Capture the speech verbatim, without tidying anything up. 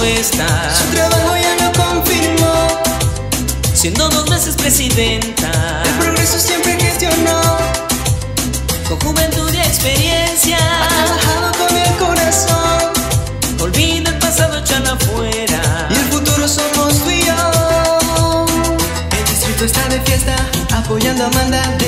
respuesta. Su trabajo ya lo confirmó, siendo dos veces presidenta. El progreso siempre gestionó, con juventud y experiencia. Ha trabajado con el corazón. Olvida el pasado, échalo afuera, y el futuro somos tú y yo. El distrito está de fiesta, apoyando a Amanda.